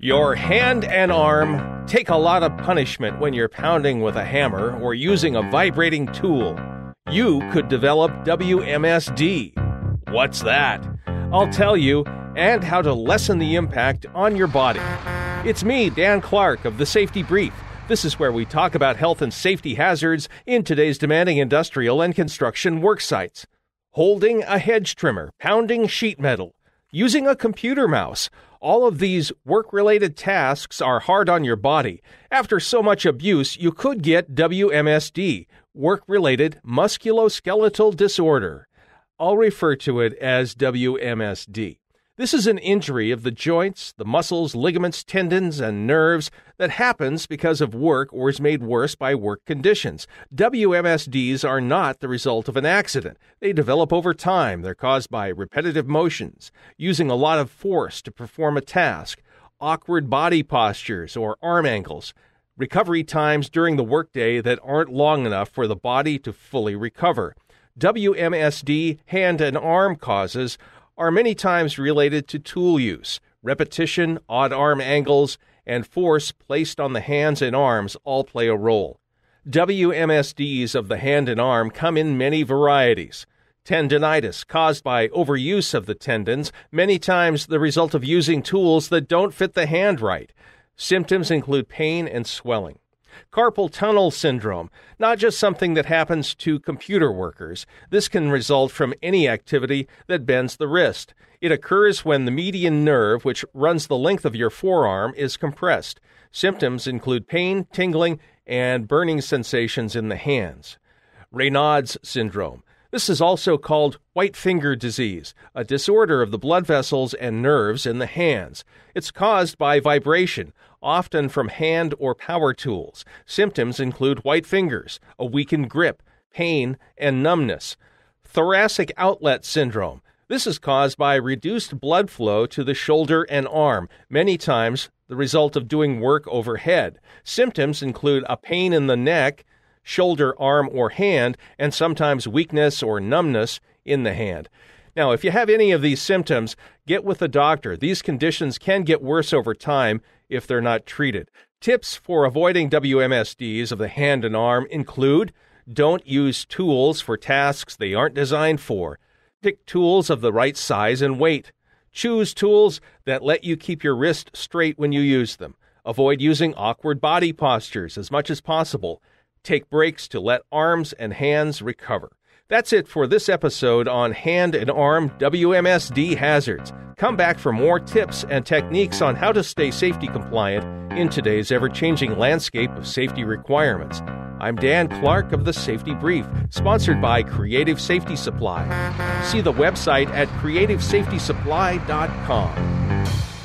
Your hand and arm take a lot of punishment when you're pounding with a hammer or using a vibrating tool. You could develop WMSD. What's that? I'll tell you, and how to lessen the impact on your body. It's me, Dan Clark of The Safety Brief. This is where we talk about health and safety hazards in today's demanding industrial and construction work sites. Holding a hedge trimmer, pounding sheet metal, using a computer mouse. All of these work-related tasks are hard on your body. After so much abuse, you could get WMSD, work-related musculoskeletal disorder. I'll refer to it as WMSD. This is an injury of the joints, the muscles, ligaments, tendons, and nerves that happens because of work or is made worse by work conditions. WMSDs are not the result of an accident. They develop over time. They're caused by repetitive motions, using a lot of force to perform a task, awkward body postures or arm angles, recovery times during the workday that aren't long enough for the body to fully recover. WMSD hand and arm causes are many times related to tool use, repetition, odd arm angles, and force placed on the hands and arms all play a role. WMSDs of the hand and arm come in many varieties. Tendinitis, caused by overuse of the tendons, many times the result of using tools that don't fit the hand right. Symptoms include pain and swelling. Carpal tunnel syndrome, not just something that happens to computer workers. This can result from any activity that bends the wrist. It occurs when the median nerve, which runs the length of your forearm, is compressed. Symptoms include pain, tingling, and burning sensations in the hands. Raynaud's syndrome. This is also called white finger disease, a disorder of the blood vessels and nerves in the hands. It's caused by vibration, often from hand or power tools. Symptoms include white fingers, a weakened grip, pain, and numbness. Thoracic outlet syndrome. This is caused by reduced blood flow to the shoulder and arm, many times the result of doing work overhead. Symptoms include a pain in the neck, shoulder, arm, or hand, and sometimes weakness or numbness in the hand. Now, if you have any of these symptoms, get with a doctor. These conditions can get worse over time if they're not treated. Tips for avoiding WMSDs of the hand and arm include: don't use tools for tasks they aren't designed for. Pick tools of the right size and weight. Choose tools that let you keep your wrist straight when you use them. Avoid using awkward body postures as much as possible. Take breaks to let arms and hands recover. That's it for this episode on hand and arm WMSD hazards. Come back for more tips and techniques on how to stay safety compliant in today's ever-changing landscape of safety requirements. I'm Dan Clark of The Safety Brief, sponsored by Creative Safety Supply. See the website at creativesafetysupply.com.